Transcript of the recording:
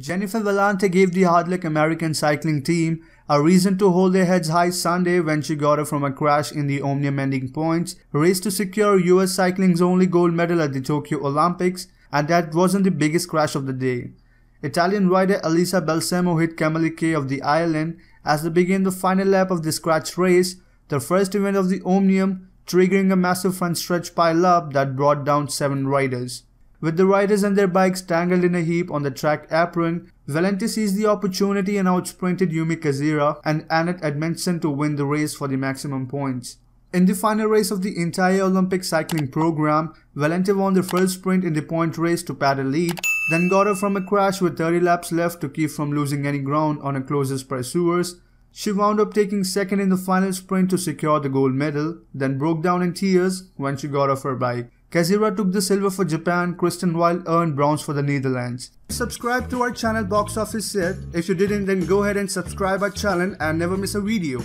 Jennifer Valente gave the hard-luck American cycling team a reason to hold their heads high Sunday when she got up from a crash in the Omnium ending points race to secure US cycling's only gold medal at the Tokyo Olympics, and that wasn't the biggest crash of the day. Italian rider Elisa Balsamo hit Kamalika of the island as they began the final lap of the scratch race, the first event of the Omnium, triggering a massive front stretch pile-up that brought down 7 riders. With the riders and their bikes tangled in a heap on the track apron, Valente seized the opportunity and outsprinted Yumi Kazira and Annette Edmondson to win the race for the maximum points. In the final race of the entire Olympic cycling program, Valente won the first sprint in the point race to pad a lead, then got off from a crash with 30 laps left to keep from losing any ground on her closest pursuers. She wound up taking second in the final sprint to secure the gold medal, then broke down in tears when she got off her bike. Kazira took the silver for Japan, Kristen Wild earned bronze for the Netherlands. Subscribe to our channel Box Office Set. If you didn't, then go ahead and subscribe our channel and never miss a video.